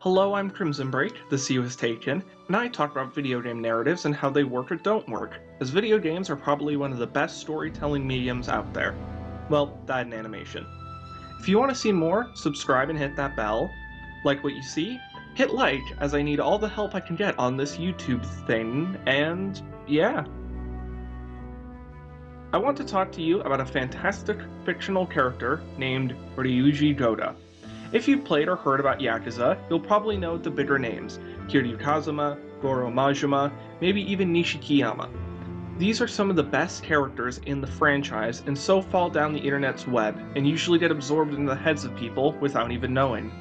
Hello, I'm Crimson Break, The Sea Was Taken, and I talk about video game narratives and how they work or don't work, as video games are probably one of the best storytelling mediums out there. Well, that and animation. If you want to see more, subscribe and hit that bell. Like what you see? Hit like, as I need all the help I can get on this YouTube thing, and yeah. I want to talk to you about a fantastic fictional character named Ryuji Goda. If you've played or heard about Yakuza, you'll probably know the bigger names, Kiryu Kazuma, Goro Majima, maybe even Nishikiyama. These are some of the best characters in the franchise and so fall down the internet's web and usually get absorbed into the heads of people without even knowing.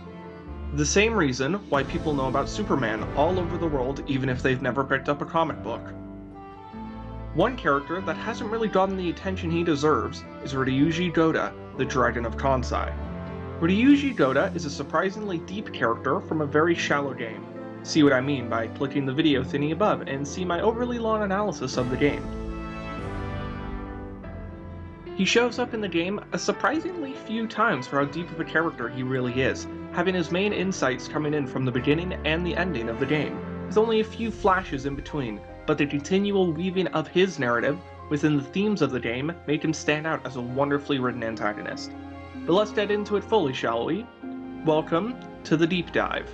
The same reason why people know about Superman all over the world even if they've never picked up a comic book. One character that hasn't really gotten the attention he deserves is Ryuji Goda, the Dragon of Kansai. Ryuji Goda is a surprisingly deep character from a very shallow game. See what I mean by clicking the video thingy above and see my overly long analysis of the game. He shows up in the game a surprisingly few times for how deep of a character he really is, having his main insights coming in from the beginning and the ending of the game, with only a few flashes in between, but the continual weaving of his narrative within the themes of the game make him stand out as a wonderfully written antagonist. But let's get into it fully, shall we? Welcome to the deep dive.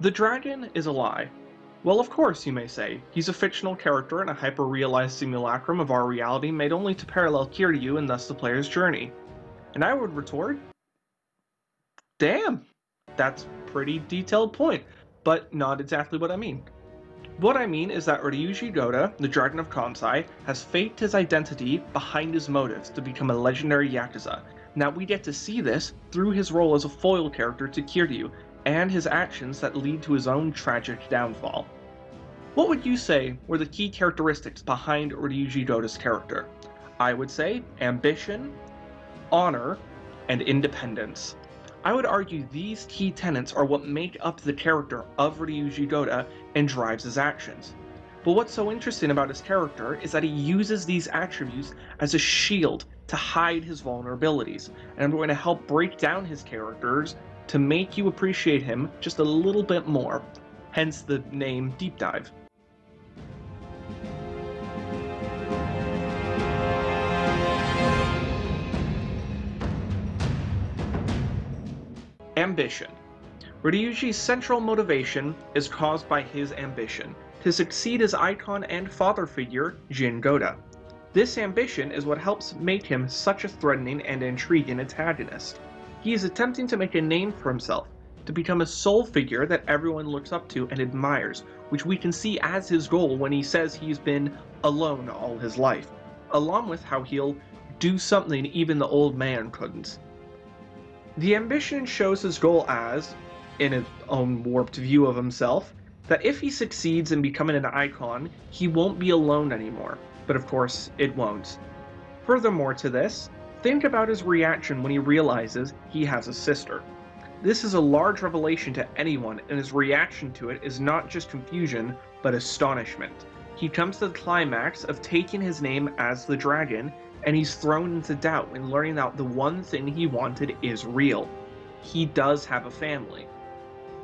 The dragon is a lie. Well, of course, you may say. He's a fictional character in a hyper-realized simulacrum of our reality made only to parallel Kiryu and thus the player's journey. And I would retort, damn, that's a pretty detailed point, but not exactly what I mean. What I mean is that Ryuji Goda, the Dragon of Kansai, has faked his identity behind his motives to become a legendary Yakuza. Now we get to see this through his role as a foil character to Kiryu, and his actions that lead to his own tragic downfall. What would you say were the key characteristics behind Ryuji Goda's character? I would say ambition, honor, and independence. I would argue these key tenets are what make up the character of Ryuji Goda and drives his actions. But what's so interesting about his character is that he uses these attributes as a shield to hide his vulnerabilities, and I'm going to help break down his characters to make you appreciate him just a little bit more, hence the name Deep Dive. Ambition. Ryuji's central motivation is caused by his ambition to succeed his icon and father figure, Jin Goda. This ambition is what helps make him such a threatening and intriguing antagonist. He is attempting to make a name for himself, to become a soul figure that everyone looks up to and admires, which we can see as his goal when he says he's been alone all his life, along with how he'll do something even the old man couldn't. The ambition shows his goal as, in his own warped view of himself, that if he succeeds in becoming an icon, he won't be alone anymore, but of course, it won't. Furthermore to this, think about his reaction when he realizes he has a sister. This is a large revelation to anyone, and his reaction to it is not just confusion, but astonishment. He comes to the climax of taking his name as the dragon, and he's thrown into doubt when learning that the one thing he wanted is real. He does have a family.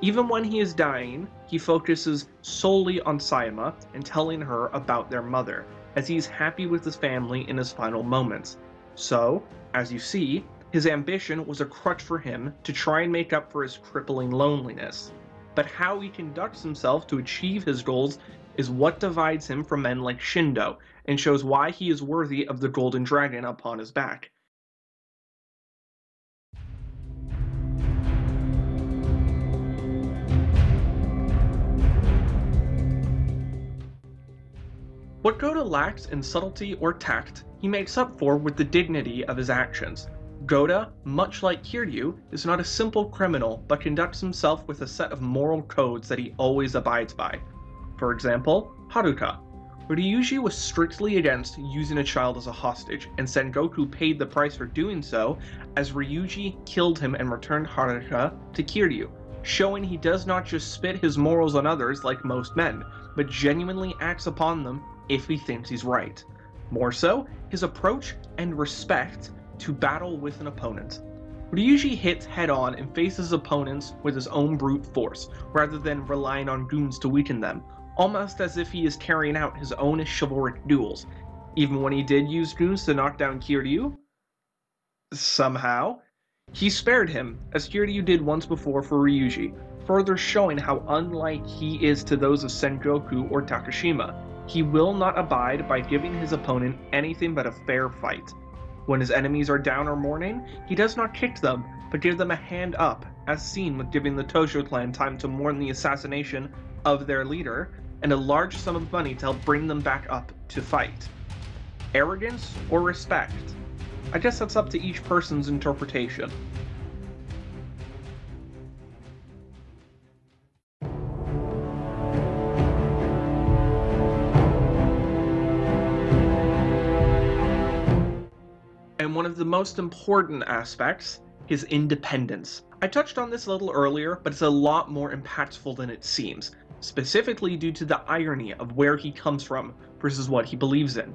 Even when he is dying, he focuses solely on Saima and telling her about their mother, as he's happy with his family in his final moments. So, as you see, his ambition was a crutch for him to try and make up for his crippling loneliness. But how he conducts himself to achieve his goals is what divides him from men like Shindo, and shows why he is worthy of the golden dragon upon his back. What Goda lacks in subtlety or tact, he makes up for with the dignity of his actions. Goda, much like Kiryu, is not a simple criminal, but conducts himself with a set of moral codes that he always abides by. For example, Haruka. Ryuji was strictly against using a child as a hostage, and Sengoku paid the price for doing so, as Ryuji killed him and returned Haruka to Kiryu, showing he does not just spit his morals on others like most men, but genuinely acts upon them if he thinks he's right. More so, his approach and respect to battle with an opponent. Ryuji hits head-on and faces opponents with his own brute force, rather than relying on goons to weaken them, almost as if he is carrying out his own chivalric duels. Even when he did use goons to knock down Kiryu, somehow, he spared him, as Kiryu did once before for Ryuji, further showing how unlike he is to those of Sengoku or Takashima. He will not abide by giving his opponent anything but a fair fight. When his enemies are down or mourning, he does not kick them, but give them a hand up, as seen with giving the Tojo clan time to mourn the assassination of their leader, and a large sum of money to help bring them back up to fight. Arrogance or respect? I guess that's up to each person's interpretation. And one of the most important aspects is independence. I touched on this a little earlier, but it's a lot more impactful than it seems, specifically due to the irony of where he comes from versus what he believes in.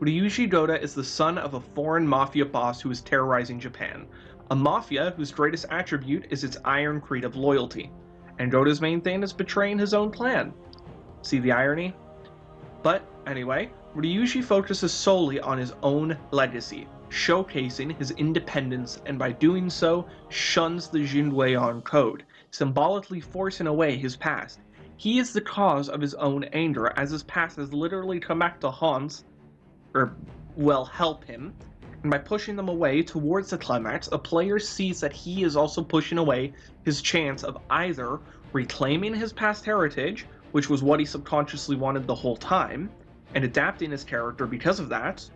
Ryuji Goda is the son of a foreign mafia boss who is terrorizing Japan, a mafia whose greatest attribute is its iron creed of loyalty, and Goda's main thing is betraying his own clan. See the irony? But anyway, Ryuji focuses solely on his own legacy, showcasing his independence, and by doing so, shuns the Jinwayan code, symbolically forcing away his past. He is the cause of his own anger, as his past has literally come back to haunt, or, well, help him, and by pushing them away towards the climax, a player sees that he is also pushing away his chance of either reclaiming his past heritage, which was what he subconsciously wanted the whole time, and adapting his character because of that,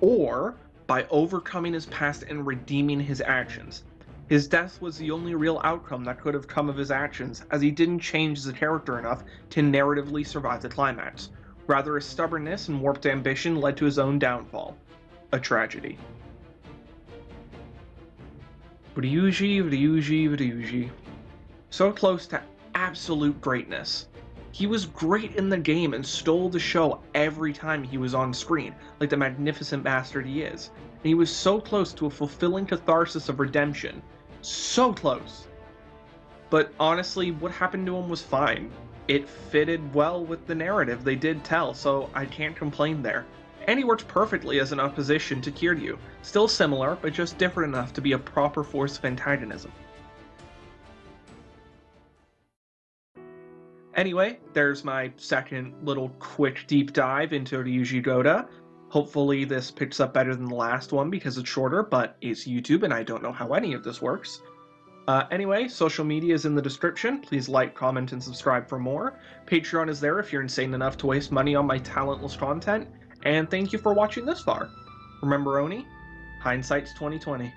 or by overcoming his past and redeeming his actions. His death was the only real outcome that could have come of his actions, as he didn't change the character enough to narratively survive the climax. Rather, his stubbornness and warped ambition led to his own downfall. A tragedy. Ryuji. So close to absolute greatness. He was great in the game and stole the show every time he was on screen, like the magnificent bastard he is. And he was so close to a fulfilling catharsis of redemption. So close. But honestly, what happened to him was fine. It fitted well with the narrative they did tell, so I can't complain there. And he worked perfectly as an opposition to Kiryu, still similar, but just different enough to be a proper force of antagonism. Anyway, there's my second little quick deep dive into Ryuji Goda. Hopefully this picks up better than the last one because it's shorter, but it's YouTube and I don't know how any of this works. Anyway, social media is in the description. Please like, comment, and subscribe for more. Patreon is there if you're insane enough to waste money on my talentless content. And thank you for watching this far. Remember Oni? Hindsight's 2020.